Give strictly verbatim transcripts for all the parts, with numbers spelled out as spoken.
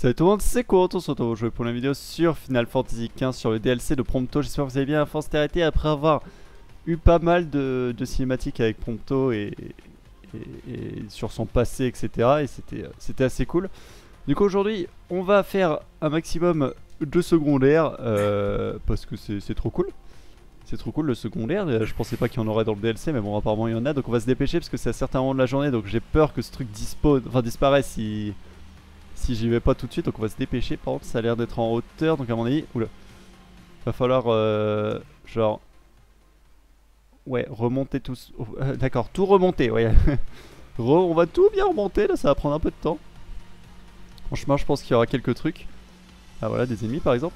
Salut tout le monde, c'est Kouroto, on se retrouve aujourd'hui pour la vidéo sur Final Fantasy quinze sur le D L C de Prompto. J'espère que vous allez bien. Enfin, c'était arrêté après avoir eu pas mal de, de cinématiques avec Prompto et, et, et sur son passé, et cetera. Et c'était assez cool. Du coup, aujourd'hui, on va faire un maximum de secondaires euh, parce que c'est trop cool. C'est trop cool le secondaire, je pensais pas qu'il y en aurait dans le D L C, mais bon, apparemment il y en a, donc on va se dépêcher parce que c'est à certains moments de la journée, donc j'ai peur que ce truc dispose, enfin disparaisse si... Si j'y vais pas tout de suite, donc on va se dépêcher. Par contre, ça a l'air d'être en hauteur, donc à mon avis, oula, va falloir euh, genre, ouais, remonter tous, oh, euh, d'accord, tout remonter, ouais. Re, on va tout bien remonter, là, ça va prendre un peu de temps. En chemin, je pense qu'il y aura quelques trucs. Ah voilà, des ennemis par exemple.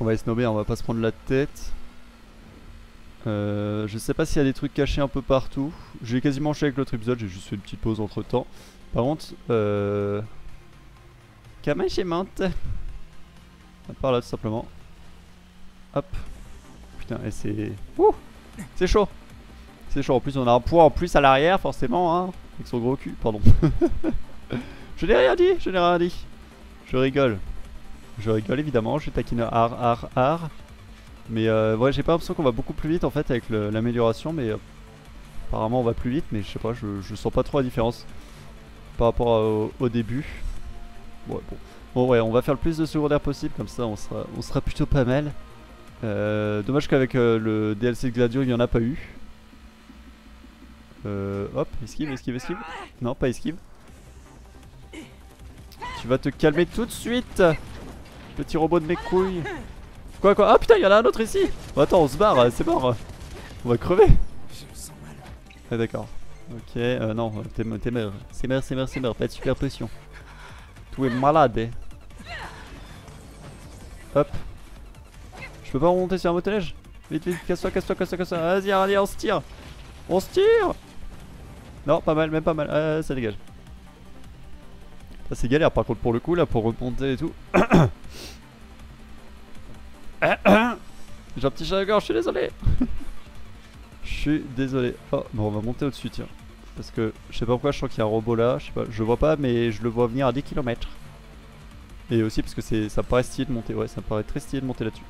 On va les snobber, on va pas se prendre la tête. Euh, je sais pas s'il y a des trucs cachés un peu partout. J'ai quasiment enchaîné avec le tripzode, j'ai juste fait une petite pause entre temps. Par contre, euh... Kamae Shemante. Par là tout simplement. Hop. Putain, et c'est... Ouh. C'est chaud. C'est chaud, en plus on a un poids en plus à l'arrière forcément, hein. Avec son gros cul, pardon. Je n'ai rien dit, je n'ai rien dit. Je rigole. Je rigole évidemment, je taquine ar ar ar. Mais euh, ouais, j'ai pas l'impression qu'on va beaucoup plus vite en fait avec l'amélioration, mais euh, apparemment on va plus vite, mais je sais pas, je, je sens pas trop la différence par rapport à, au, au début. Ouais, bon. Bon, ouais, on va faire le plus de secondaires possible, comme ça on sera, on sera plutôt pas mal. Euh, dommage qu'avec euh, le D L C de Gladio il y en a pas eu. Euh, hop, esquive, esquive, esquive. Non, pas esquive. Tu vas te calmer tout de suite, petit robot de mes couilles. Quoi quoi? Ah putain, il y en a un autre ici. Bon, attends, on se barre, c'est mort. On va crever. Ah d'accord. Ok, euh, non, t'es mort. C'est mort, c'est mort, c'est mort. Pas de super potion. Tout est malade. Hop. Je peux pas remonter sur un motoneige? Vite, vite, casse-toi, casse-toi, casse-toi, casse-toi. Vas-y, allez, on se tire. On se tire. Non, pas mal, même pas mal. Euh, ça dégage. Ça c'est galère par contre pour le coup là, pour remonter et tout. J'ai un petit chat de gorge, je suis désolé. Je suis désolé. Oh, bon, on va monter au-dessus, tiens. Parce que je sais pas pourquoi je sens qu'il y a un robot là. Je sais pas, je vois pas, mais je le vois venir à dix kilomètres. Et aussi parce que ça me paraît stylé de monter. Ouais, ça me paraît très stylé de monter là-dessus.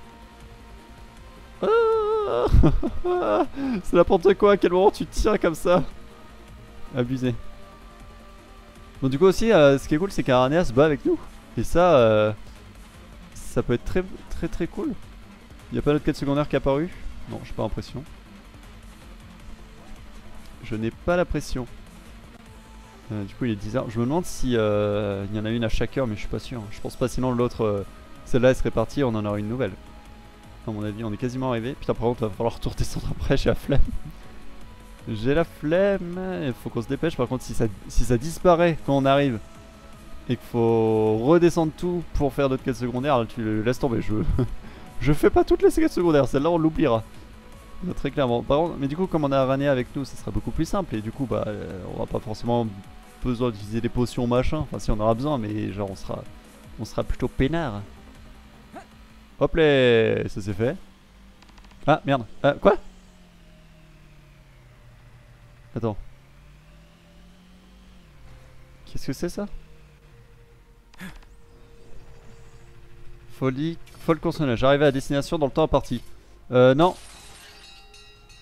Ah c'est n'importe quoi, à quel moment tu tiens comme ça? Abusé. Bon, du coup, aussi, euh, ce qui est cool, c'est qu'Aranea se bat avec nous. Et ça, euh, ça peut être très très très cool. Y'a pas d'autre quête secondaire qui est apparue? Non, j'ai pas l'impression. Je n'ai pas la pression. Euh, du coup, il est dix heures. Je me demande si euh, il y en a une à chaque heure, mais je suis pas sûr. Je pense pas, sinon l'autre, euh, celle-là, elle serait partie et on en aura une nouvelle. À mon avis, on est quasiment arrivé. Putain, par contre, va falloir tout redescendre après. J'ai la flemme. J'ai la flemme. Il faut qu'on se dépêche. Par contre, si ça, si ça disparaît quand on arrive et qu'il faut redescendre tout pour faire d'autres quêtes secondaires, là, tu le laisses tomber. Je je fais pas toutes les quêtes secondaires. Celle-là, on l'oubliera. Très clairement. Par contre, mais du coup, comme on a Aranea avec nous, ça sera beaucoup plus simple. Et du coup, bah, euh, on aura pas forcément besoin d'utiliser des potions machin. Enfin, si on aura besoin, mais genre, on sera, on sera plutôt peinard. Hop là, ça c'est fait. Ah merde. Euh, quoi? Attends. Qu'est-ce que c'est ça? Folie, folle consonne. J'arrive à destination dans le temps imparti. Euh, non.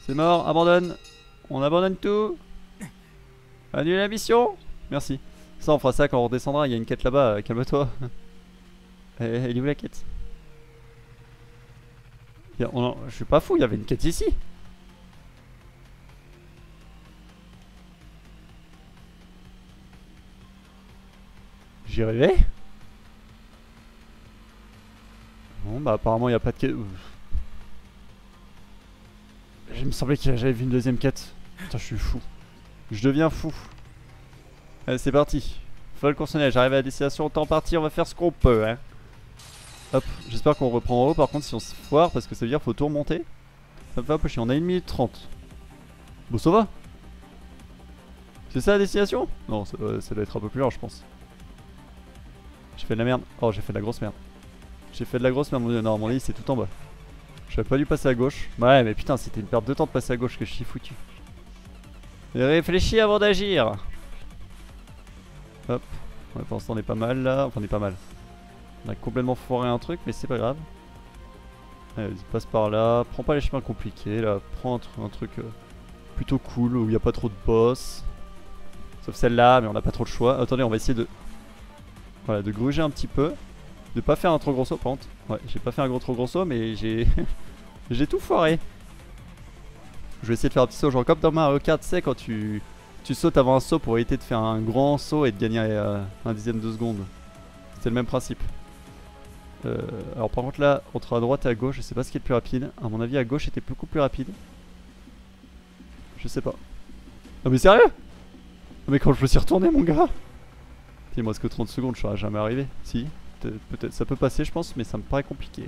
C'est mort, abandonne. On abandonne tout. Annule la mission. Merci. Ça, on fera ça quand on redescendra. Il y a une quête là-bas. Calme-toi. Elle est où la quête? Je suis pas fou, il y avait une quête ici. J'y rêvais. Bon, bah, apparemment, il n'y a pas de quête. Il me semblait que j'avais vu une deuxième quête. Putain, je suis fou. Je deviens fou. Allez, c'est parti. Folle consonnelle, j'arrive à la destination en temps parti. On va faire ce qu'on peut, hein. Hop, j'espère qu'on reprend en haut. Par contre, si on se foire, parce que ça veut dire qu'il faut tout remonter. Ça me fait un peu chier. On a une minute trente. Bon, ça va. C'est ça la destination? Non, ça, euh, ça doit être un peu plus long, je pense. J'ai fait de la merde. Oh, j'ai fait de la grosse merde. J'ai fait de la grosse merde. Non, mon lit, c'est tout en bas. J'avais pas dû passer à gauche. Ouais, mais putain, c'était une perte de temps de passer à gauche que je suis foutu. Et réfléchis avant d'agir. Hop. Ouais, pour l'instant on est pas mal là, enfin on est pas mal. On a complètement foiré un truc mais c'est pas grave. Allez, vas-y, passe par là, prends pas les chemins compliqués là, prends un, tr un truc euh, plutôt cool où il n'y a pas trop de boss. Sauf celle-là, mais on n'a pas trop de choix. Attendez, on va essayer de... Voilà, de gruger un petit peu. De pas faire un trop gros saut, par contre. Ouais, j'ai pas fait un gros trop gros saut, mais j'ai... j'ai tout foiré. Je vais essayer de faire un petit saut, genre comme dans Mario Kart, tu sais, quand tu... tu sautes avant un saut pour éviter de faire un grand saut et de gagner euh, un dixième de seconde. C'est le même principe. Euh, alors par contre là, entre à droite et à gauche, je sais pas ce qui est le plus rapide. À mon avis, à gauche était beaucoup plus rapide. Je sais pas. Non mais sérieux ? Mais quand je me suis retourné mon gars, il me reste que trente secondes, je serais jamais arrivé. Si, peut-être ça peut passer je pense, mais ça me paraît compliqué.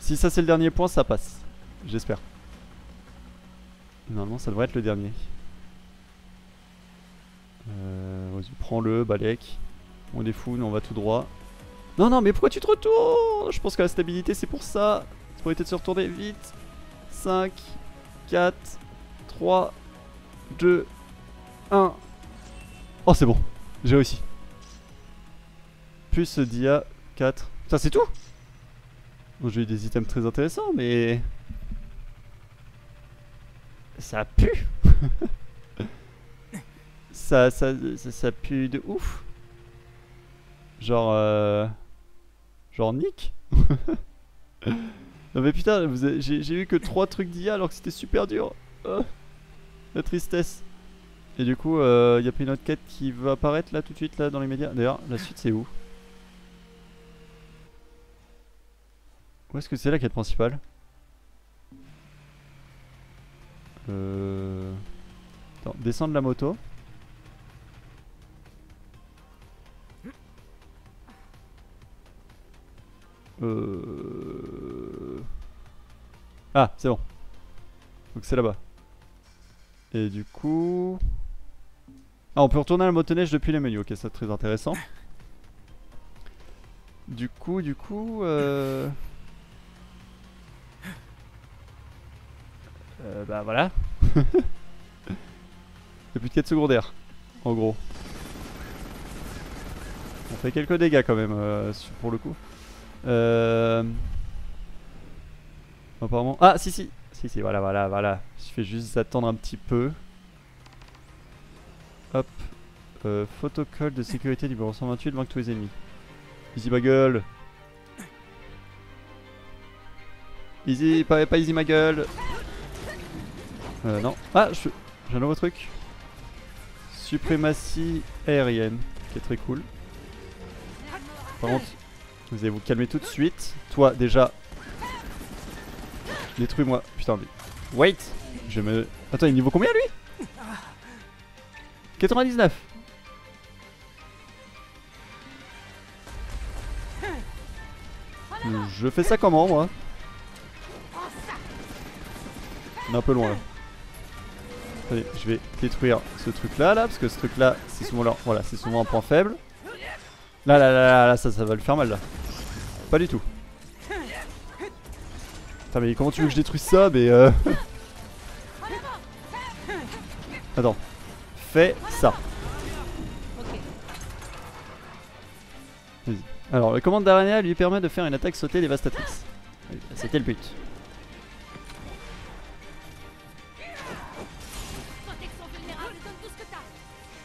Si ça c'est le dernier point, ça passe. J'espère. Normalement ça devrait être le dernier. Euh, vas-y, prends-le, Balek. On est fou, nous on va tout droit. Non, non, mais pourquoi tu te retournes? Je pense que la stabilité c'est pour ça. C'est pour éviter de se retourner vite. cinq, quatre, trois, deux, un. Oh c'est bon, j'ai réussi. Puce d'I A quatre. Ça c'est tout? Bon, j'ai eu des items très intéressants mais... Ça pue. ça, ça, ça, ça pue de ouf. Genre... Euh... Genre Nick. Non mais putain, j'ai eu que trois trucs d'I A alors que c'était super dur. Oh, la tristesse. Et du coup, il euh, y a plus une autre quête qui va apparaître là tout de suite là dans les médias. D'ailleurs, la suite c'est où? Où est-ce que c'est la quête principale? Euh... Attends, descendre de la moto. Euh... Ah, c'est bon. Donc c'est là-bas. Et du coup... Ah, on peut retourner à la motoneige depuis les menus, ok, ça c'est très intéressant. Du coup, du coup... Euh... Euh, bah voilà. Il n'y a plus de quête secondaire, en gros. On fait quelques dégâts quand même, euh, pour le coup. Euh... Apparemment... Ah, si, si. Si, si, voilà, voilà, voilà. Je fais juste attendre un petit peu. Hop. Euh, photocall de sécurité numéro cent vingt-huit, manque tous les ennemis. Easy ma gueule. Easy, pas, pas easy ma gueule. Euh, non. Ah, je... j'ai un nouveau truc. Suprématie aérienne, qui est très cool. Par contre, vous allez vous calmer tout de suite. Toi, déjà... Détruis-moi, putain mais... Wait, je me... Attends, il est niveau combien lui? quatre-vingt-dix-neuf. Je fais ça comment moi? On est un peu loin là. Allez, je vais détruire ce truc là, là parce que ce truc là, c'est souvent leur... Voilà, c'est souvent un point faible. Là, là, là, là, là, ça, ça va le faire mal là. Pas du tout. Putain mais comment tu veux que je détruise ça mais euh... Attends, fais ça. Vas-y. Alors la commande d'Aranea lui permet de faire une attaque sautée dévastatrice. C'était le but.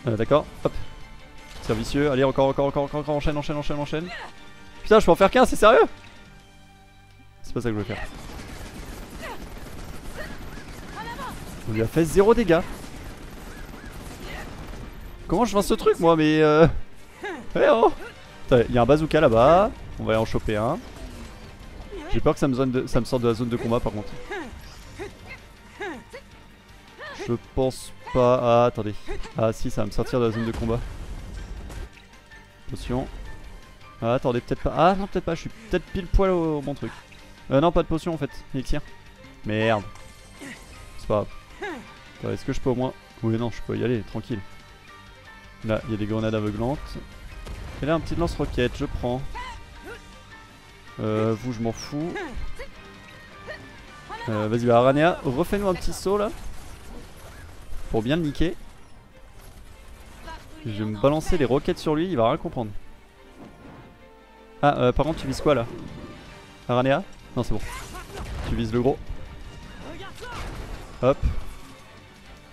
Ah, d'accord, hop. C'est vicieux, allez encore, encore, encore, encore, encore, enchaîne, enchaîne, enchaîne, enchaîne. Putain je peux en faire qu'un, c'est sérieux? C'est pas ça que je veux faire. On lui a fait zéro dégâts. Comment je vins ce truc moi mais euh... Eh oh. Il y a un bazooka là-bas. On va en choper un. J'ai peur que ça me, zone de... ça me sorte de la zone de combat par contre. Je pense pas... Ah attendez. Ah si ça va me sortir de la zone de combat. Attention. Ah attendez peut-être pas... Ah non peut-être pas. Je suis peut-être pile poil au bon truc. Euh non pas de potion en fait. Elixir. Merde. C'est pas grave. Est-ce que je peux au moins... Oui non je peux y aller, tranquille. Là il y a des grenades aveuglantes. Et là un petit lance-roquette, je prends. Euh, vous je m'en fous. Euh, Vas-y bah Aranea, refais-nous un petit saut là. Pour bien le niquer. Je vais me balancer les roquettes sur lui, il va rien comprendre. Ah, euh, par contre, tu vises quoi là? Aranea? Non, c'est bon. Tu vises le gros. Hop.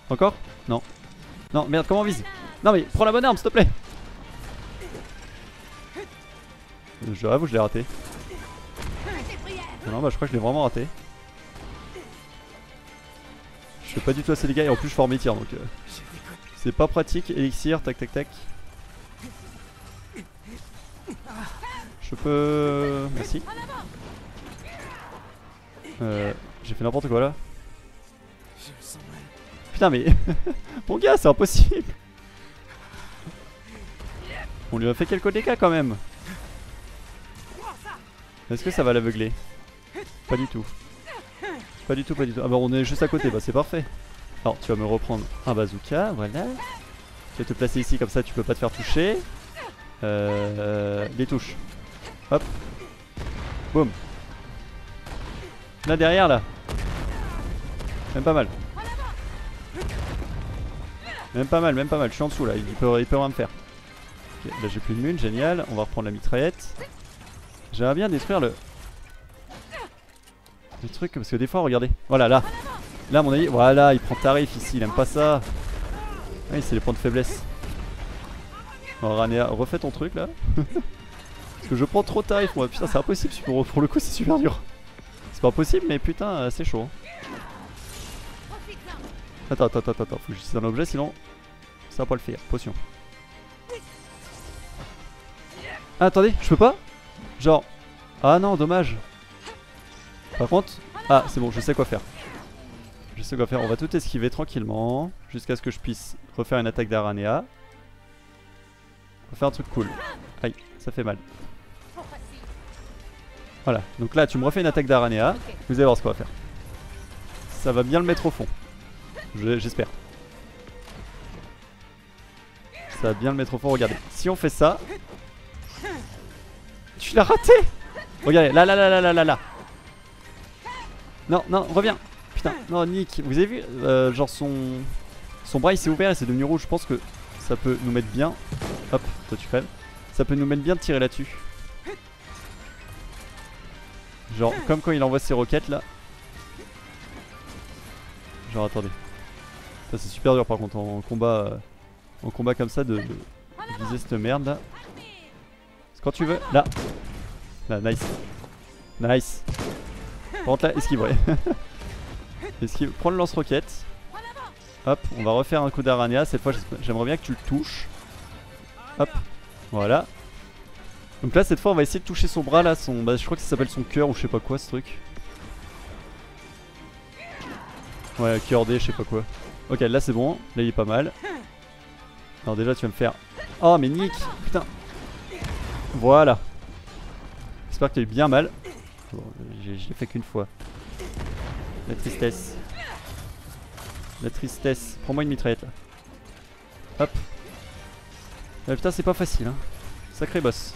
Encore? Non. Non, merde, comment on vise? Non, mais prends la bonne arme, s'il te plaît. J'avoue, je l'ai raté. Non, bah je crois que je l'ai vraiment raté. Je fais pas du tout assez les gars et en plus je forme mes tirs donc. Euh, c'est pas pratique, élixir, tac tac tac. Je peux. Merci. Euh, j'ai fait n'importe quoi là. Putain, mais. Mon gars, c'est impossible! On lui a fait quelques dégâts quand même! Est-ce que ça va l'aveugler? Pas du tout. Pas du tout, pas du tout. Ah bah on est juste à côté, bah c'est parfait. Alors tu vas me reprendre un bazooka, voilà. Tu vas te placer ici comme ça, tu peux pas te faire toucher. Euh, euh, les touches. Hop. Boum. Là derrière là. Même pas mal. Même pas mal, même pas mal. Je suis en dessous là, il peut, il peut rien me faire. Okay, là j'ai plus de mune, génial. On va reprendre la mitraillette. J'aimerais bien détruire le... le truc, parce que des fois, regardez. Voilà, là. Là, à mon avis, voilà, il prend tarif ici, il aime pas ça. Oui, c'est les points de faiblesse. Bon, Aranea, refais ton truc, là. Parce que je prends trop tarif, moi. Putain, c'est impossible, pour, pour le coup, c'est super dur. C'est pas possible, mais putain, c'est chaud. Attends, attends, attends, attends. Faut que j'utilise un objet, sinon... ça va pas le faire. Potion. Ah, attendez, je peux pas? Genre, ah non, dommage. Par contre, ah c'est bon, je sais quoi faire. Je sais quoi faire, on va tout esquiver tranquillement jusqu'à ce que je puisse refaire une attaque d'Aranea. On va faire un truc cool. Aïe, ça fait mal. Voilà, donc là tu me refais une attaque d'Aranea. Vous allez voir ce qu'on va faire. Ça va bien le mettre au fond. J'espère. Je, ça va bien le mettre au fond, regardez. Si on fait ça... Tu l'as raté! Regardez, là, là, là, là, là, là, là. Non, non, reviens. Putain, non, Nick, vous avez vu, euh, genre son... son bras il s'est ouvert et c'est devenu rouge. Je pense que ça peut nous mettre bien. Hop, toi tu crèves. Ça peut nous mettre bien de tirer là-dessus. Genre, comme quand il envoie ses roquettes là. Genre, attendez. Ça c'est super dur par contre en combat, euh, en combat comme ça de, de viser cette merde là. Quand tu veux, là, là, nice, nice. Par contre là, esquive, ouais. Esquive, prends le lance-roquette. Hop, on va refaire un coup d'Aranea. Cette fois, j'aimerais bien que tu le touches. Hop, voilà. Donc là, cette fois, on va essayer de toucher son bras là. Son, bah, je crois que ça s'appelle son cœur ou je sais pas quoi ce truc. Ouais, cœur D, je sais pas quoi. Ok, là c'est bon. Là, il est pas mal. Alors déjà, tu vas me faire. Oh, mais Nick, putain. Voilà. J'espère que t'as eu bien mal. Bon, je l'ai fait qu'une fois. La tristesse. La tristesse. Prends-moi une mitraillette là. Hop. Ah, putain, c'est pas facile. Hein. Sacré boss.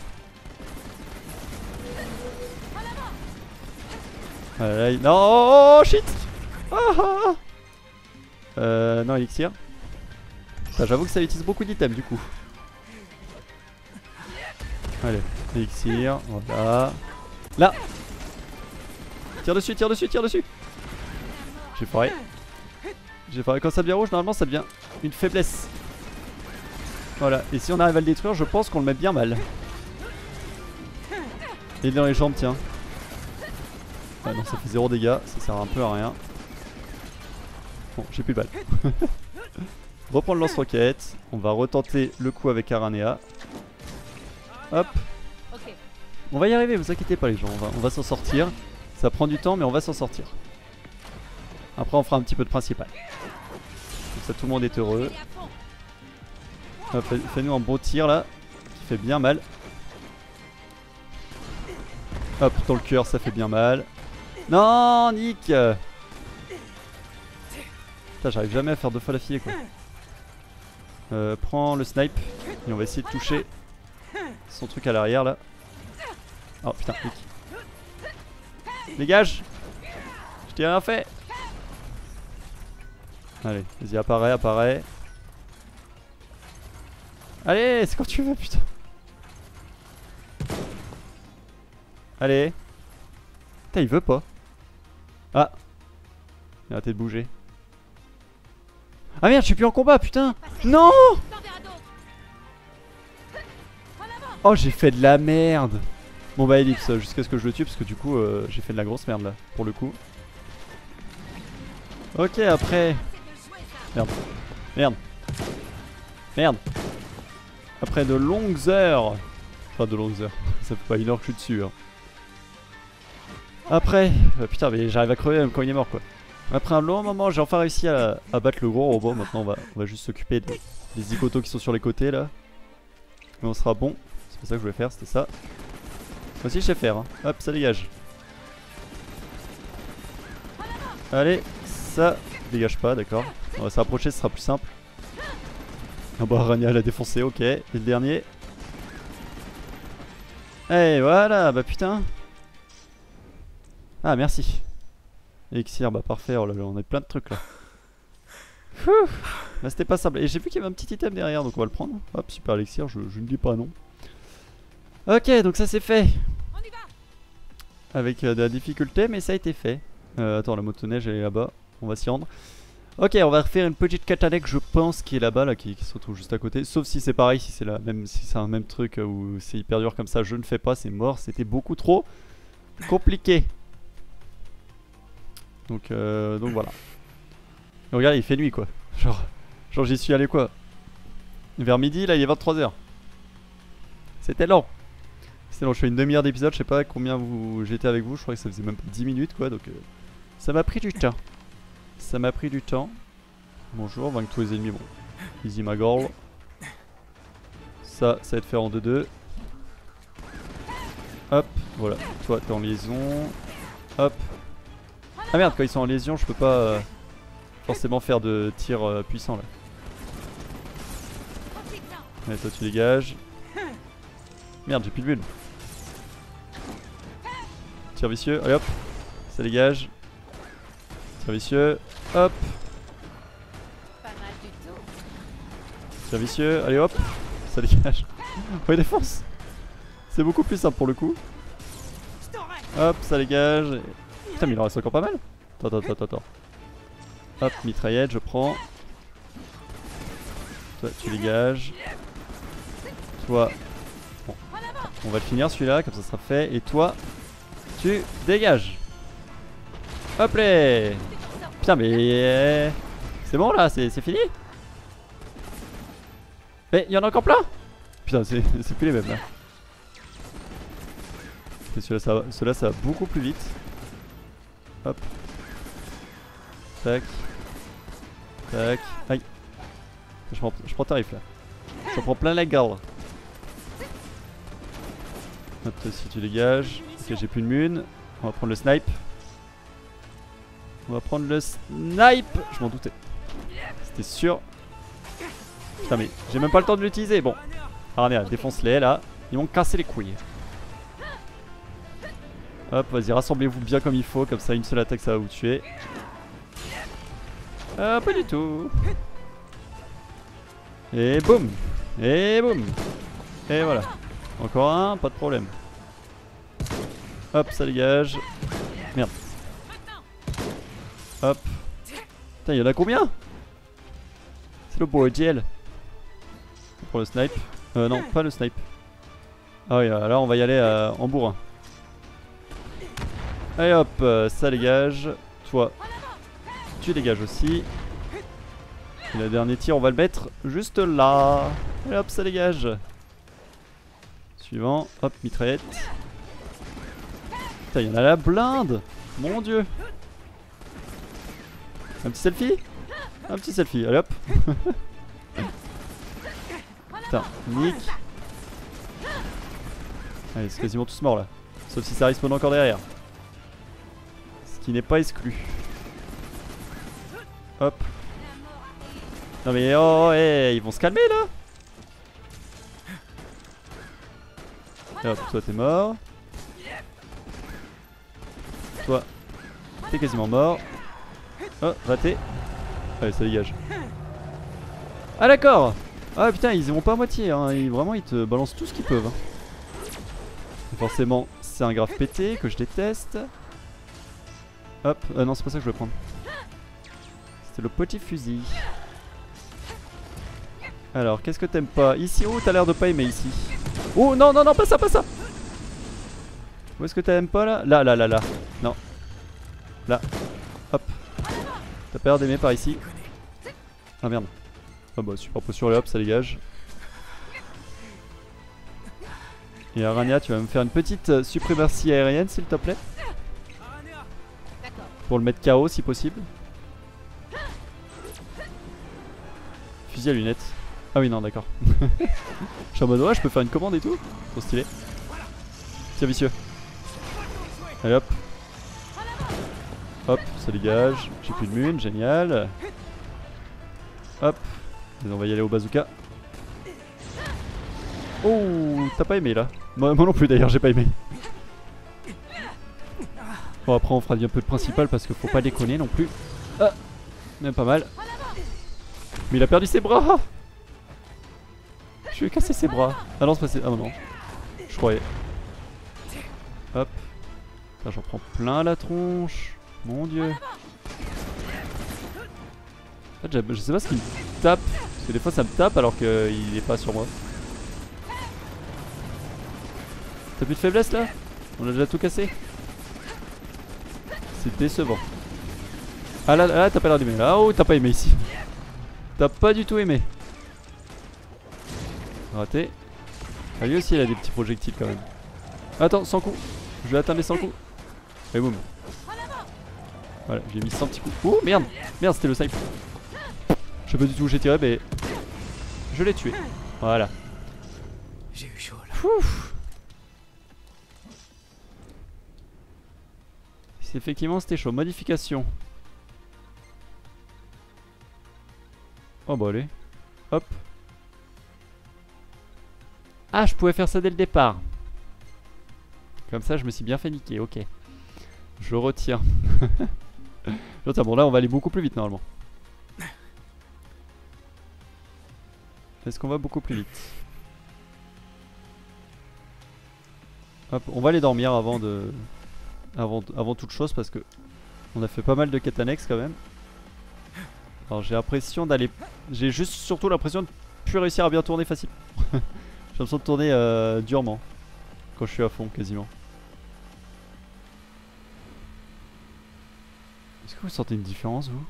Voilà, là, il... Non, oh, oh shit. Ah, ah. Euh, non, élixir. Enfin, j'avoue que ça utilise beaucoup d'items du coup. Allez, élixir, voilà. Là! Tire dessus, tire dessus, tire dessus! J'ai foiré. J'ai foiré. Quand ça devient rouge, normalement ça devient une faiblesse. Voilà, et si on arrive à le détruire, je pense qu'on le met bien mal. Et dans les jambes, tiens. Ah non, ça fait zéro dégâts, ça sert un peu à rien. Bon, j'ai plus de balles. Reprends le lance-roquette, on va retenter le coup avec Aranea. Hop, okay. On va y arriver, vous inquiétez pas les gens, on va, on va s'en sortir. Ça prend du temps mais on va s'en sortir. Après on fera un petit peu de principal. Comme ça tout le monde est heureux. Ah, fais-nous un beau tir là, qui fait bien mal. Hop, dans le cœur ça fait bien mal. Non Nick. Putain, j'arrive jamais à faire deux fois la filée quoi. Euh, prends le snipe et on va essayer de toucher son truc à l'arrière là. Oh putain, clic. Dégage. Je t'ai rien fait. Allez, vas-y, apparaît, apparaît. Allez, c'est quand tu veux, putain. Allez. Putain, il veut pas. Ah. Il a arrêté de bouger. Ah merde, je suis plus en combat, putain. Non. Oh, j'ai fait de la merde. Bon bah ellipse, jusqu'à ce que je le tue, parce que du coup euh, j'ai fait de la grosse merde là, pour le coup. Ok, après... Merde. Merde. Merde. Après de longues heures... Enfin de longues heures, ça fait pas une heure que je suis dessus. Hein. Après... Ah, putain, mais j'arrive à crever même quand il est mort quoi. Après un long moment, j'ai enfin réussi à, à battre le gros robot. Maintenant on va, on va juste s'occuper des, des zigotos qui sont sur les côtés là. Mais on sera bon. C'est pas ça que je voulais faire, c'était ça. Moi aussi je sais faire, hein. Hop, ça dégage. Allez, ça dégage pas, d'accord. On va se rapprocher, ce sera plus simple. Ah bah Aranea l'a défoncé, ok. Et le dernier. Et voilà, bah putain. Ah merci. Elixir, bah parfait, oh là là, on a plein de trucs là. Ouh, bah c'était pas simple. Et j'ai vu qu'il y avait un petit item derrière, donc on va le prendre. Hop, super elixir, je, je ne dis pas non. Ok, donc ça c'est fait. On y va. Avec euh, de la difficulté, mais ça a été fait. euh, Attends, la motoneige elle est là-bas. On va s'y rendre. Ok, on va refaire une petite katane, je pense, qui est là-bas là, qui, qui se retrouve juste à côté. Sauf si c'est pareil, si c'est la même, si c'est un même truc euh, où c'est hyper dur comme ça, je ne fais pas, c'est mort. C'était beaucoup trop compliqué. Donc, euh, donc voilà. Et regarde, il fait nuit quoi. Genre, genre j'y suis allé quoi, vers midi, là il est vingt-trois heures. C'était lent. C'est long, je fais une demi-heure d'épisode, je sais pas combien vous... j'étais avec vous, je crois que ça faisait même dix minutes quoi, donc euh, ça m'a pris du temps. Ça m'a pris du temps. Bonjour, vaincre tous les ennemis, bon. Easy ma gorle. Ça, ça va être fait en deux deux. Hop, voilà, toi t'es en liaison. Hop. Ah merde, quand ils sont en liaison, je peux pas euh, forcément faire de tir euh, puissant là. Allez, toi tu dégages. Merde, j'ai plus de bulles. Tir vicieux, allez hop, ça dégage. Tir vicieux, hop. Tir vicieux, allez hop, ça dégage. Ouais, défonce. C'est beaucoup plus simple pour le coup. Hop, ça dégage. Putain, mais il en reste encore pas mal. Attends, attends, attends. Hop, mitraillette, je prends. Toi, tu dégages. Toi. On va le finir celui-là, comme ça sera fait. Et toi, tu dégages. Hop là. Putain mais... C'est bon là, c'est fini. Mais il y en a encore plein. Putain, c'est plus les mêmes là. Et celui-là ça, celui-là, ça va beaucoup plus vite. Hop. Tac. Tac. Aïe. Je prends, je prends tarif là. J'en prends plein la garde. Hop, si tu dégages. Ok, j'ai plus de mun. On va prendre le snipe. On va prendre le snipe. Je m'en doutais. C'était sûr. Putain mais j'ai même pas le temps de l'utiliser. Bon, Aranea, défonce-les là. Ils m'ont cassé les couilles. Hop, vas-y, rassemblez-vous bien comme il faut. Comme ça, une seule attaque, ça va vous tuer. Ah, pas du tout. Et boum. Et boum. Et voilà. Encore un, pas de problème. Hop, ça dégage. Merde. Hop. Putain, y'en a combien? C'est le beau D L. Pour le snipe. Euh, non, pas le snipe. Ah oui, là on va y aller euh, en bourrin. Allez hop, euh, ça dégage. Toi, tu dégages aussi. Et le dernier tir, on va le mettre juste là. Allez hop, ça dégage. Suivant, hop, mitraillette. Putain, y'en a la blinde. Mon dieu. Un petit selfie. Un petit selfie, allez hop. Putain, nick. Allez, c'est quasiment tous morts là. Sauf si ça respawn encore derrière. Ce qui n'est pas exclu. Hop. Non mais oh, hey, ils vont se calmer là. Et hop, toi t'es mort. Toi, t'es quasiment mort. Oh, raté. Allez, ça dégage. Ah d'accord. Ah putain, ils y vont pas à moitié, hein. Ils, vraiment ils te balancent tout ce qu'ils peuvent. Et forcément, c'est un grave pété que je déteste. Hop, euh, non c'est pas ça que je vais prendre. C'était le petit fusil. Alors, qu'est-ce que t'aimes pas ici? Oh, t'as l'air de pas aimer ici. Oh non, non, non, pas ça, pas ça. Où est-ce que t'aimes pas là? Là, là, là, là. Non. Là. Hop. T'as pas l'air d'aimer par ici. Ah merde. Ah bah super potion et hop, ça dégage. Et Aranea, tu vas me faire une petite suprématie aérienne s'il te plaît. Pour le mettre K O si possible. Fusil à lunettes. Ah oui non d'accord. Je suis en mode ouais je peux faire une commande et tout. Trop stylé. Tiens vicieux. Allez hop. Hop, ça dégage. J'ai plus de mune, génial. Hop. Et on va y aller au bazooka. Oh, t'as pas aimé là. Moi, moi non plus d'ailleurs, j'ai pas aimé. Bon après on fera un peu de principal parce que faut pas déconner non plus. Ah, même pas mal. Mais il a perdu ses bras. Je lui ai cassé ses bras. Ah non c'est pas ses... Ah non, je croyais. Hop. J'en prends plein la tronche. Mon dieu. En fait, je sais pas ce qu'il me tape. Parce que des fois ça me tape alors qu'il est pas sur moi. T'as plus de faiblesse là? On a déjà tout cassé. C'est décevant. Ah là, là t'as pas l'air d'aimer. Ah oh t'as pas aimé ici. T'as pas du tout aimé. Raté. Ah lui aussi il a des petits projectiles quand même. Attends, sans coup. Je vais atteindre les cent coups. Et boum. Voilà, j'ai mis cent petits coups. Oh merde. Merde c'était le snipe. Je sais pas du tout où j'ai tiré mais je l'ai tué. Voilà. J'ai eu chaud là. Ouf. Effectivement c'était chaud. Modification. Oh bah allez. Hop. Ah je pouvais faire ça dès le départ. Comme ça je me suis bien fait niquer. Ok. Je retire. Je retire. Bon là on va aller beaucoup plus vite normalement. Est-ce qu'on va beaucoup plus vite? Hop. On va aller dormir avant de... Avant, avant toute chose parce que on a fait pas mal de quêtes annexes quand même. Alors j'ai l'impression d'aller... J'ai juste surtout l'impression de plus réussir à bien tourner facile. J'ai l'impression de tourner euh, durement. Quand je suis à fond quasiment. Est-ce que vous sentez une différence vous?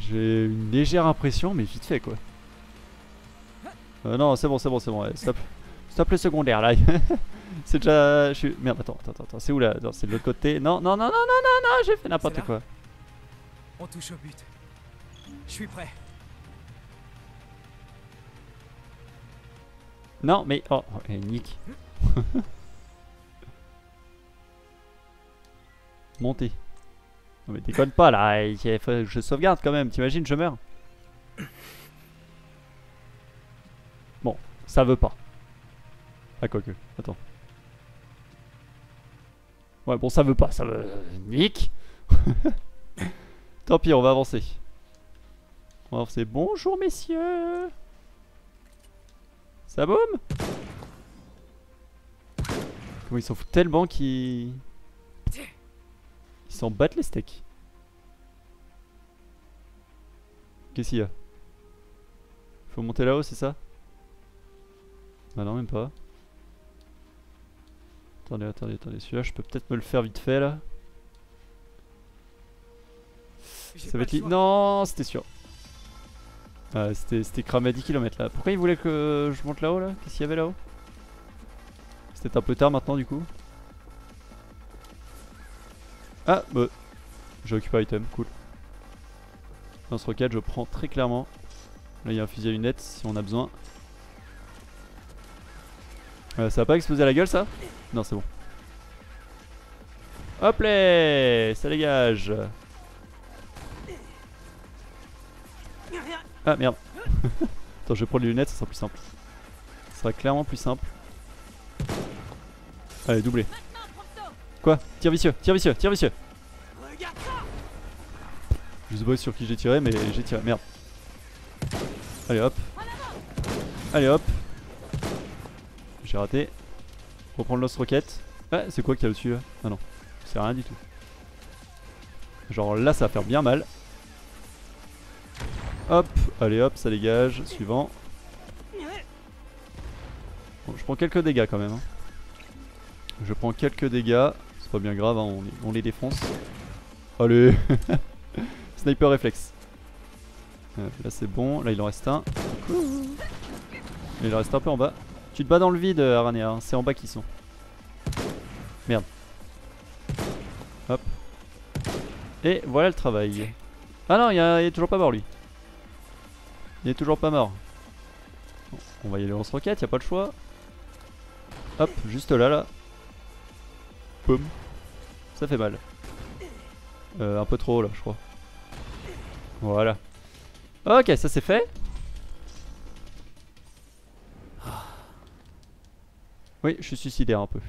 J'ai une légère impression mais vite fait quoi. Euh, non c'est bon c'est bon c'est bon. Allez, stop. Stop le secondaire là. C'est déjà... Je suis... Merde, attends, attends, attends, c'est où là? C'est de l'autre côté. Non, non, non, non, non, non, non, j'ai fait n'importe quoi. On touche au but. Je suis prêt. Non, mais... Oh, eh, nique. Montez. Non mais déconne pas là, il faut que je sauvegarde quand même, t'imagines, je meurs. Bon, ça veut pas. Ah quoique, attends. Ouais bon ça veut pas, ça veut... Nick. Tant pis on va avancer. On va avancer, bonjour messieurs. Ça baume. Comment ils s'en foutent tellement qu'ils... Ils s'en battent les steaks. Qu'est-ce qu'il y a? Faut monter là-haut c'est ça? Ah non même pas. Attendez, attendez, attendez, celui-là je peux peut-être me le faire vite fait là. Ça va être li... Non, c'était sûr. Ah, c'était cramé à dix kilomètres là. Pourquoi il voulait que je monte là-haut là? Qu'est-ce qu'il y avait là-haut? C'était un peu tard maintenant du coup. Ah, bah. J'ai occupé item, cool. Lance roquette, je prends très clairement. Là il y a un fusil à lunettes si on a besoin. Euh, ça va pas exploser à la gueule ça? Non c'est bon. Hop là, ça dégage. Ah merde. Attends je vais prendre les lunettes, ça sera plus simple. Ça sera clairement plus simple. Allez doublé. Quoi? Tire vicieux, tire vicieux, tire vicieux. Je sais pas sur qui j'ai tiré mais j'ai tiré, merde. Allez hop. Allez hop. J'ai raté. Reprendre Lost Rocket. Ah, c'est quoi qu'il y a au-dessus là? Ah non, c'est rien du tout. Genre là ça va faire bien mal. Hop, allez hop, ça dégage. Suivant. Bon, je prends quelques dégâts quand même. Hein. Je prends quelques dégâts. C'est pas bien grave, hein, on, les, on les défonce. Allez. Sniper réflexe. Euh, là c'est bon, là il en reste un. Et il en reste un peu en bas. Tu te bats dans le vide, Aranea, hein. C'est en bas qu'ils sont. Merde. Hop. Et voilà le travail. Ah non, il est toujours pas mort lui. Il est toujours pas mort. Bon, on va y aller en roquette, il a pas le choix. Hop, juste là, là. Poum. Ça fait mal. Euh, un peu trop haut là, je crois. Voilà. Ok, ça c'est fait. Oui, je suis suicidaire un peu.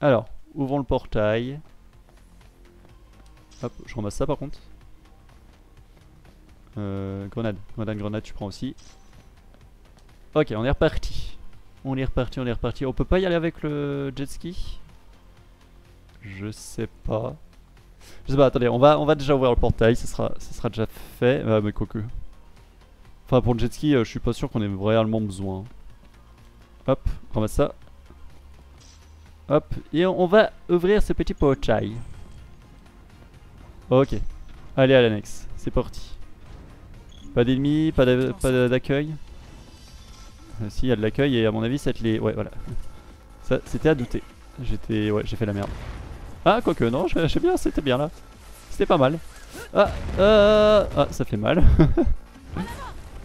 Alors, ouvrons le portail. Hop, je ramasse ça par contre. Euh, grenade, grenade, grenade, tu prends aussi. Ok, on est reparti. On est reparti, on est reparti. On peut pas y aller avec le jet ski? Je sais pas. Je sais pas, attendez, on va, on va déjà ouvrir le portail, ça sera, ça sera déjà fait. Ah, mais quoique. Enfin, pour le jet ski, euh, je suis pas sûr qu'on ait réellement besoin. Hop, on ramasse ça. Hop, et on va ouvrir ce petit portail. Ok, allez à l'annexe, c'est parti. Pas d'ennemis, pas d'accueil. Euh, si, il y a de l'accueil et à mon avis, ça te les... Ouais, voilà. Ça, c'était à douter. J'étais... Ouais, j'ai fait la merde. Ah, quoique, non, je sais bien, c'était bien là. C'était pas mal. Ah, euh... ah, ça fait mal.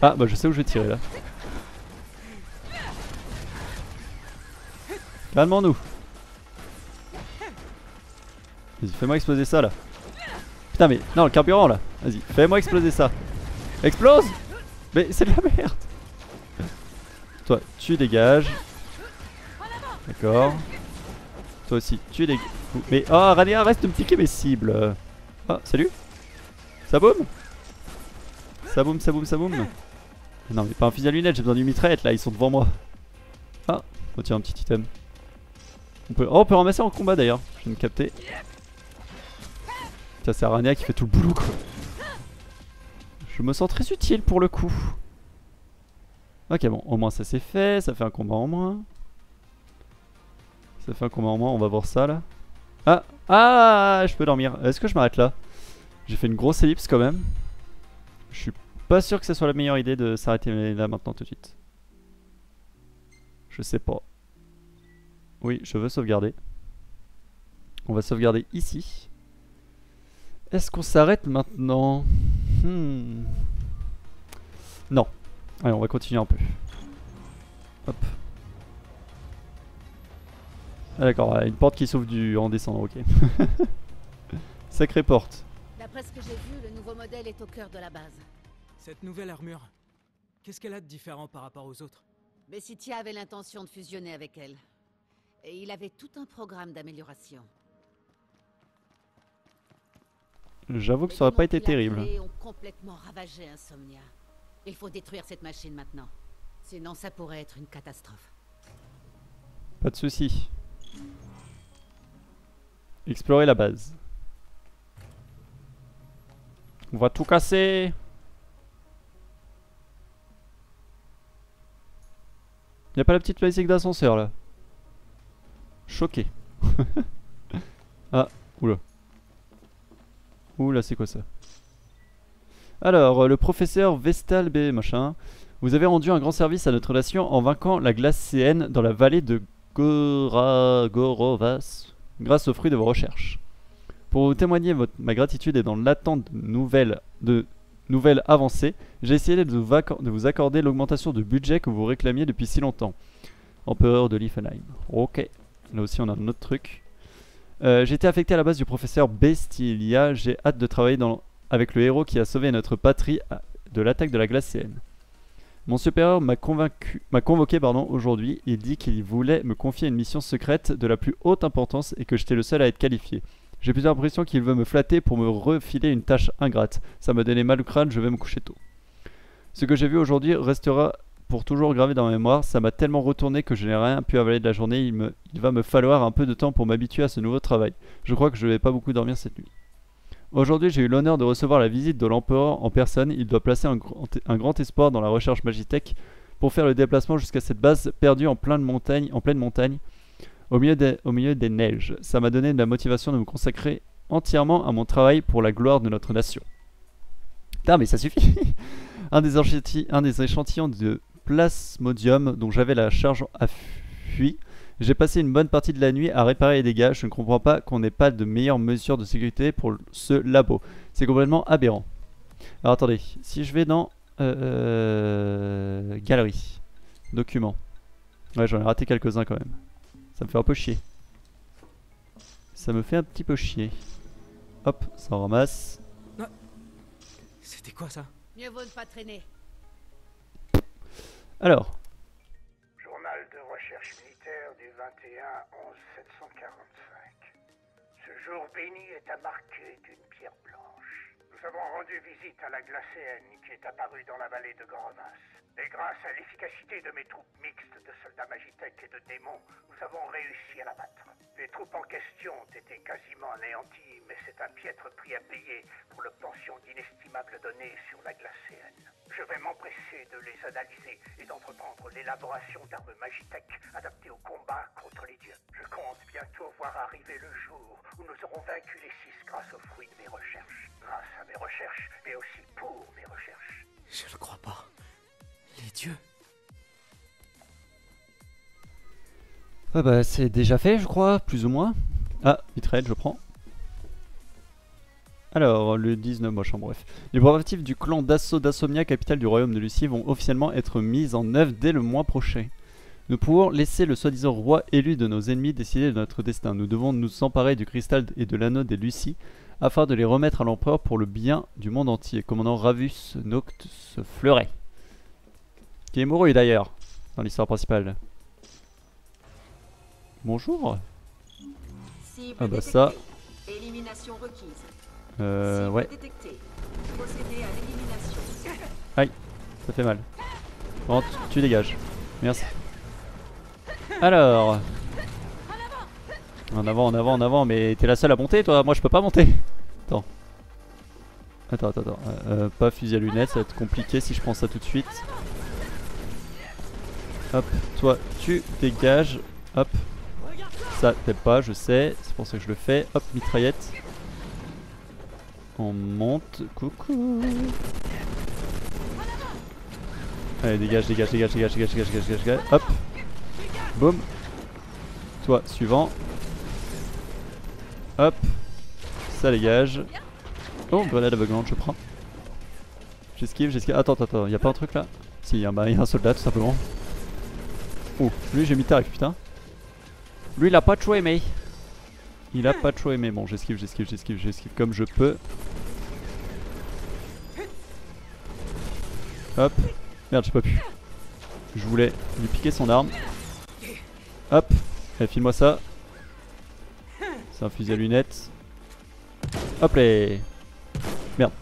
Ah, bah je sais où je vais tirer là. Calmons-nous. Vas-y, fais-moi exploser ça là. Putain, mais non, le carburant là. Vas-y, fais-moi exploser ça. Explose! Mais c'est de la merde! Toi, tu dégages. D'accord. Toi aussi, tu dégages. Mais oh, Aranea, reste de me piquer mes cibles. Ah, salut! Ça boum! Ça boum, ça boum, ça boum! Non, mais pas un fusil à lunettes, j'ai besoin d'une mitraillette là, ils sont devant moi. Ah, oh, tiens, un petit item. On peut... Oh, on peut ramasser en combat d'ailleurs, je viens de capter. Ça, c'est Aranea qui fait tout le boulot quoi. Je me sens très utile pour le coup. Ok, bon, au moins ça c'est fait, ça fait un combat en moins. Ça fait un combat en moins, on va voir ça là. Ah, ah, je peux dormir. Est-ce que je m'arrête là? J'ai fait une grosse ellipse quand même. Je suis pas sûr que ce soit la meilleure idée de s'arrêter là maintenant tout de suite. Je sais pas. Oui, je veux sauvegarder. On va sauvegarder ici. Est-ce qu'on s'arrête maintenant? Hmm. Non. Allez, on va continuer un peu. Hop. Ah d'accord, une porte qui s'ouvre du... en descendant, ok. Sacrée porte. D'après ce que j'ai vu, le nouveau modèle est au cœur de la base. Cette nouvelle armure, qu'est-ce qu'elle a de différent par rapport aux autres? Besithia avait l'intention de fusionner avec elle. Et il avait tout un programme d'amélioration. J'avoue que ça n'aurait pas été terrible. Les ont complètement ravagé Insomnia. Il faut détruire cette machine maintenant. Sinon ça pourrait être une catastrophe. Pas de souci. Explorer la base. On va tout casser. Y'a pas la petite plastique d'ascenseur là. Choqué. Ah, oula. Ouh là, c'est quoi ça? Alors, euh, le professeur Vestal B. machin. Vous avez rendu un grand service à notre nation en vainquant la glacienne dans la vallée de Gora... Gorovas grâce aux fruits de vos recherches. Pour vous témoigner votre... ma gratitude et dans l'attente de nouvelles, de nouvelles avancées, j'ai essayé de vous, de vous accorder l'augmentation de budget que vous réclamiez depuis si longtemps. Empereur de Liefenheim. Ok. Là aussi, on a un autre truc. Euh, j'ai été affecté à la base du professeur Besithia. J'ai hâte de travailler dans, avec le héros qui a sauvé notre patrie de l'attaque de la glacienne. Mon supérieur m'a convoqué aujourd'hui. Il dit qu'il voulait me confier une mission secrète de la plus haute importance et que j'étais le seul à être qualifié. J'ai plus l'impression qu'il veut me flatter pour me refiler une tâche ingrate. Ça me donnait mal au crâne, je vais me coucher tôt. Ce que j'ai vu aujourd'hui restera pour toujours gravé dans ma mémoire. Ça m'a tellement retourné que je n'ai rien pu avaler de la journée. Il, me... Il va me falloir un peu de temps pour m'habituer à ce nouveau travail. Je crois que je ne vais pas beaucoup dormir cette nuit. Aujourd'hui, j'ai eu l'honneur de recevoir la visite de l'empereur en personne. Il doit placer un grand, un grand espoir dans la recherche Magitech pour faire le déplacement jusqu'à cette base perdue en pleine montagne, en pleine montagne au, milieu des, au milieu des neiges. Ça m'a donné de la motivation de me consacrer entièrement à mon travail pour la gloire de notre nation. Putain, mais ça suffit. Un des, un des échantillons de Plasmodium dont j'avais la charge a fui. J'ai passé une bonne partie de la nuit à réparer les dégâts. Je ne comprends pas qu'on n'ait pas de meilleures mesures de sécurité pour ce labo. C'est complètement aberrant. Alors attendez, si je vais dans... Euh, galerie. Documents. Ouais, j'en ai raté quelques-uns quand même. Ça me fait un peu chier. Ça me fait un petit peu chier. Hop, ça en ramasse. C'était quoi ça? Mieux vaut ne pas traîner. Alors. Journal de recherche militaire du vingt et un onze mille sept cent quarante-cinq. Ce jour béni est à marquer d'une pierre blanche. Nous avons rendu visite à la glacéenne qui est apparue dans la vallée de Goromas. Et grâce à l'efficacité de mes troupes mixtes de soldats magitech et de démons, nous avons réussi à la battre. Les troupes en question ont été quasiment anéanties, mais c'est un piètre prix à payer pour l'obtention d'inestimables données sur la glacéenne. Je vais m'empresser de les analyser et d'entreprendre l'élaboration d'armes magitech adaptées au combat contre les dieux. Je compte bientôt voir arriver le jour où nous aurons vaincu les six grâce aux fruits de mes recherches. Grâce à mes recherches, mais aussi pour mes recherches. Je le crois pas. Les dieux. Ah bah c'est déjà fait je crois, plus ou moins. Ah, vitrelle, je prends. Alors, le dix-neuf, moche, en bref. Les préparatifs du clan d'assaut d'Assomnia, capitale du royaume de Lucie, vont officiellement être mis en œuvre dès le mois prochain. Nous pouvons laisser le soi-disant roi élu de nos ennemis décider de notre destin. Nous devons nous emparer du cristal et de l'anneau des Lucie afin de les remettre à l'empereur pour le bien du monde entier. Commandant Ravus Noctus Fleuret. Qui est mouru d'ailleurs, dans l'histoire principale. Bonjour. Cible ah bah détectée. Ça... Élimination requise. Euh... Cible ouais. Détectée. Procédez à l'élimination. Aïe, ça fait mal. Bon, tu, tu dégages. Merci. Alors... En avant, en avant, en avant, mais t'es la seule à monter toi, moi je peux pas monter. Attends. Attends, attends, attends. Euh, euh, pas fusil à lunettes, ça va être compliqué si je prends ça tout de suite. Hop, toi tu dégages. Hop. Ça t'aime pas, je sais. C'est pour ça que je le fais. Hop, mitraillette. On monte. Coucou. Allez, dégage, dégage, dégage, dégage, dégage, dégage, dégage, dégage. Hop. Boum. Toi, suivant. Hop. Ça dégage. Oh, grenade aveuglante, je prends. J'esquive, j'esquive. Attends, attends, y'a pas un truc là? Si, y'a un, bah, un soldat tout simplement. Oh, lui j'ai mis tarif, putain. Lui il a pas trop aimé. Il a pas trop aimé. Bon, j'esquive, j'esquive, j'esquive, j'esquive comme je peux. Hop. Merde, j'ai pas pu. Je voulais lui piquer son arme. Hop. Allez, file-moi ça. C'est un fusil à lunettes. Hop les. Merde.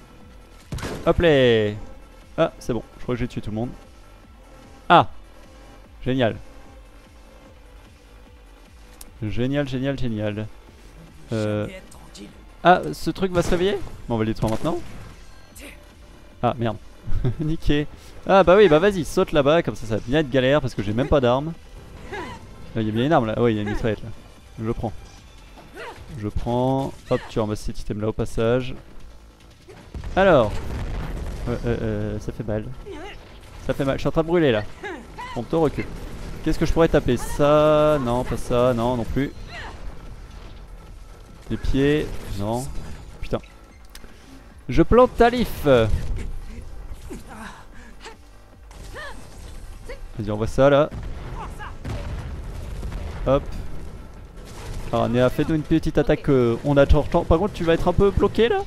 Hop les. Ah, c'est bon. Je crois que j'ai tué tout le monde. Ah. Génial. Génial, génial, génial. Euh... Ah, ce truc va se réveiller? Bon, on va le détruire maintenant. Ah, merde. Niqué. Ah, bah oui, bah vas-y, saute là-bas, comme ça, ça va bien être galère parce que j'ai même pas d'arme. Là, il y a bien une arme là. Ouais, il y a une mitraillette là. Je prends. Je prends. Hop, tu ramasses cet item là au passage. Alors. Euh, euh, euh, ça fait mal. Ça fait mal. Je suis en train de brûler là. Prompto recul. Qu'est-ce que je pourrais taper? Ça, non, pas ça, non, non plus. Les pieds, non. Putain. Je plante Talif. Vas-y, on voit ça là. Hop. Aranea, fais-nous une petite attaque. Euh, on a toujours temps. Par contre, tu vas être un peu bloqué là.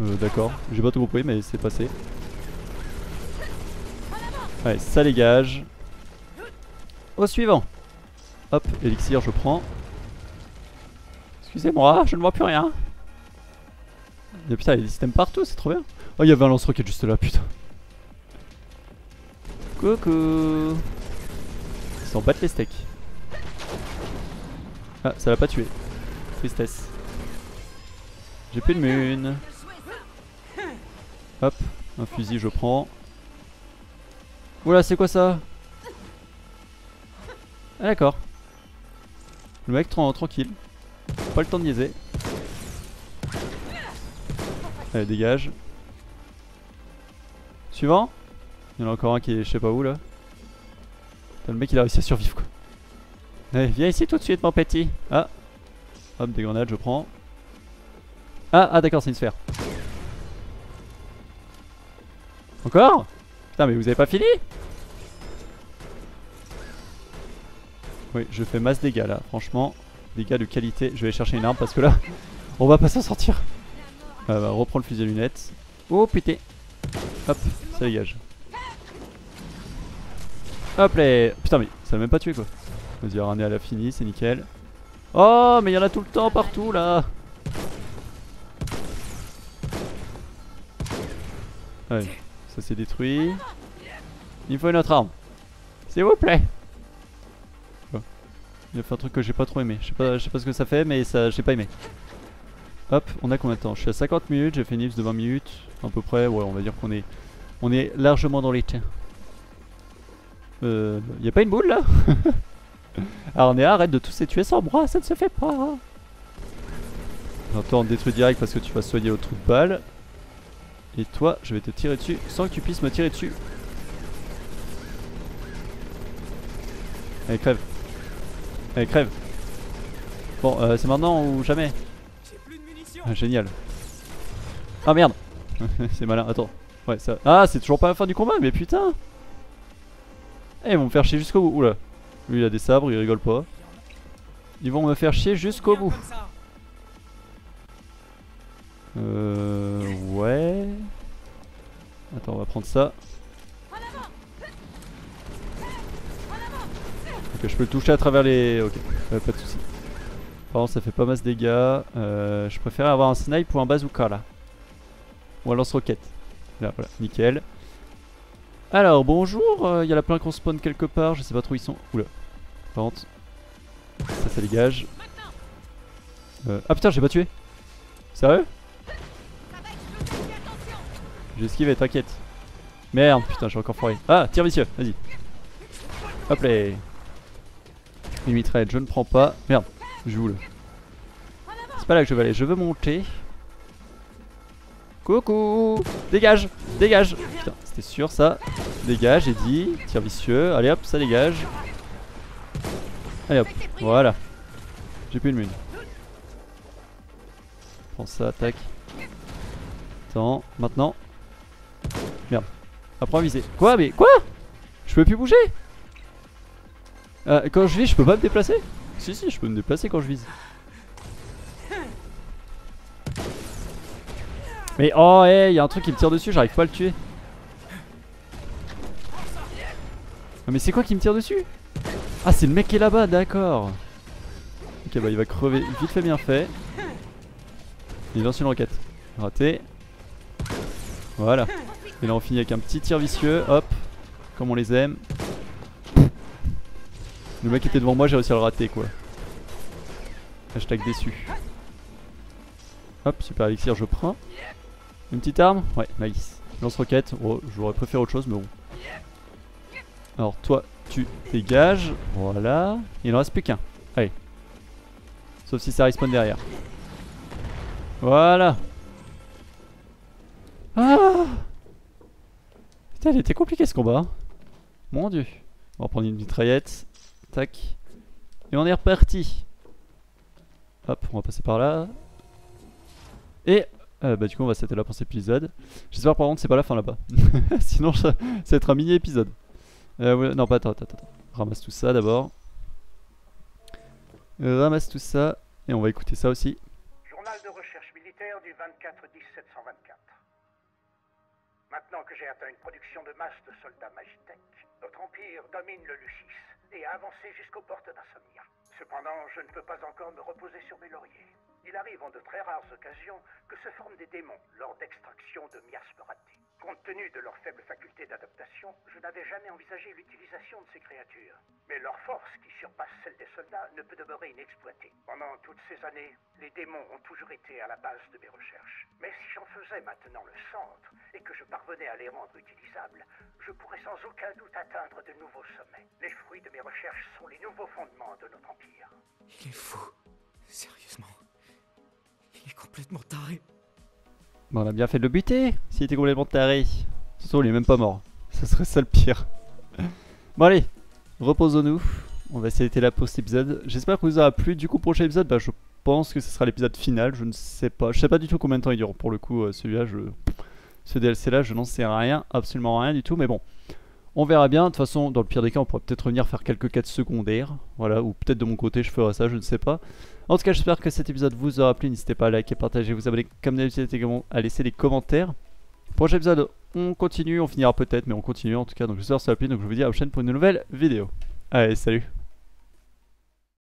Euh, D'accord, j'ai pas tout compris, mais c'est passé. Ouais, ça dégage. Au suivant. Hop, élixir, je prends. Excusez-moi, je ne vois plus rien. Et putain, il y a des systèmes partout, c'est trop bien. Oh, il y avait un lance-roquette juste là, putain. Coucou. Ils s'en battent les steaks. Ah, ça l'a pas tué. Tristesse. J'ai plus de mune. Hop, un fusil, je prends. Oula, c'est quoi ça? Ah, d'accord. Le mec tranquille. Pas le temps de niaiser. Allez, dégage. Suivant. Il y en a encore un qui est je sais pas où là. Putain, le mec il a réussi à survivre quoi. Allez, viens ici tout de suite mon petit. Ah. Hop, des grenades, je prends. Ah, ah d'accord, c'est une sphère. Encore? Putain, mais vous avez pas fini? Oui, je fais masse dégâts là, franchement. Dégâts de qualité. Je vais aller chercher une arme parce que là, on va pas s'en sortir. Ah, bah, reprends le fusil à lunettes. Oh putain. Hop, ça dégage. Hop là. Putain, mais ça l'a même pas tué quoi. Vas-y, Aranea à la finie, c'est nickel. Oh, mais il y en a tout le temps partout là. Ouais, ça s'est détruit. Il me faut une autre arme. S'il vous plaît. Il a fait un truc que j'ai pas trop aimé. Je sais pas, je sais pas ce que ça fait, mais ça j'ai pas aimé. Hop, on a combien de temps? Je suis à cinquante minutes, j'ai fait une ellipse de vingt minutes. À peu près, ouais, on va dire qu'on est on est largement dans les temps. Euh. Y'a pas une boule là? Aranea, arrête de tous les tuer sans bras, ça ne se fait pas. Alors toi, on te détruit direct parce que tu vas soigner au trou de balle. Et toi, je vais te tirer dessus sans que tu puisses me tirer dessus. Allez, crève. Allez, crève. Bon, euh, c'est maintenant ou jamais? Plus de munitions. Ah, génial. Ah merde. C'est malin, attends. Ouais, ça... Ah, c'est toujours pas la fin du combat, mais putain. Eh, ils vont me faire chier jusqu'au bout. Oula. Lui, il a des sabres, il rigole pas. Ils vont me faire chier jusqu'au bout. Euh... Ouais... Attends, on va prendre ça. Je peux le toucher à travers les... Ok, euh, pas de soucis. Par contre ça fait pas masse de dégâts. euh, Je préférais avoir un snipe ou un bazooka là. Ou un lance-roquette. Là voilà, nickel. Alors bonjour, euh, y a la plein qu'on spawn quelque part, je sais pas trop où ils sont. Oula. Par contre ça, ça dégage. euh... Ah putain, j'ai pas tué. Sérieux? J'ai esquivé, t'inquiète. Merde, putain, j'ai encore foiré. Ah, tire vicieux, vas-y. Hop là. Une mitraillette, je ne prends pas. Merde, je vous le. C'est pas là que je veux aller, je veux monter. Coucou. Dégage, dégage. Putain, c'était sûr ça. Dégage, j'ai dit. Tire vicieux, allez hop, ça dégage. Allez hop, voilà. J'ai plus de mune. Prends ça, tac. Attends, maintenant. Merde, apprends à viser. Quoi, mais quoi? Je peux plus bouger. Euh, quand je vise, je peux pas me déplacer? Si, si, je peux me déplacer quand je vise. Mais oh, hé, hey, y a un truc qui me tire dessus, j'arrive pas à le tuer. Ah, mais c'est quoi qui me tire dessus? Ah, c'est le mec qui est là-bas, d'accord. Ok, bah il va crever vite fait, bien fait. Il lance une roquette. Raté. Voilà. Et là, on finit avec un petit tir vicieux, hop, comme on les aime. Le mec était devant moi, j'ai réussi à le rater quoi. Hashtag déçu. Hop, super élixir, je prends. Une petite arme? Ouais, nice. Lance-roquette, oh, j'aurais préféré autre chose mais bon. Alors toi, tu dégages. Voilà. Il en reste plus qu'un. Allez. Sauf si ça respawn derrière. Voilà. Ah! Putain, il était compliqué ce combat. Hein. Mon dieu. On va prendre une mitraillette. Tac. Et on est reparti. Hop, on va passer par là. Et euh, bah du coup on va s'arrêter là pour cet épisode. J'espère par contre c'est pas la fin là-bas. Sinon ça, ça va être un mini épisode. euh, ouais, Non pas attends, attends, attends. Ramasse tout ça d'abord. euh, Ramasse tout ça. Et on va écouter ça aussi. Journal de recherche militaire du vingt-quatre dix mille sept cent vingt-quatre. Maintenant que j'ai atteint une production de masse de soldats magitech, notre empire domine le Lucis et a avancé jusqu'aux portes d'Insomnia. Cependant, je ne peux pas encore me reposer sur mes lauriers. Il arrive en de très rares occasions que se forment des démons lors d'extraction de miasmes ratées. Compte tenu de leur faible faculté d'adaptation, je n'avais jamais envisagé l'utilisation de ces créatures. Mais leur force, qui surpasse celle des soldats, ne peut demeurer inexploitée. Pendant toutes ces années, les démons ont toujours été à la base de mes recherches. Mais si j'en faisais maintenant le centre, et que je parvenais à les rendre utilisables, je pourrais sans aucun doute atteindre de nouveaux sommets. Les fruits de mes recherches sont les nouveaux fondements de notre empire. Il est fou. Sérieusement. Il est complètement taré. Bon, on a bien fait de le buter. S'il était complètement taré. Surtout, il est même pas mort. Ce serait ça le pire. Bon, allez. Reposons-nous. On va essayer de la post épisode. J'espère que vous aura plu. Du coup, prochain épisode, bah, je pense que ce sera l'épisode final. Je ne sais pas. Je sais pas du tout combien de temps il dure. Pour le coup, euh, celui-là, je... ce D L C-là, je n'en sais rien. Absolument rien du tout. Mais bon. On verra bien, de toute façon dans le pire des cas on pourra peut-être revenir faire quelques quêtes secondaires, voilà, ou peut-être de mon côté je ferai ça, je ne sais pas. En tout cas j'espère que cet épisode vous aura plu, n'hésitez pas à liker, partager, vous abonner comme d'habitude également à laisser des commentaires. Prochain épisode on continue, on finira peut-être mais on continue en tout cas, donc j'espère que ça vous a plu, donc je vous dis à la prochaine pour une nouvelle vidéo. Allez salut.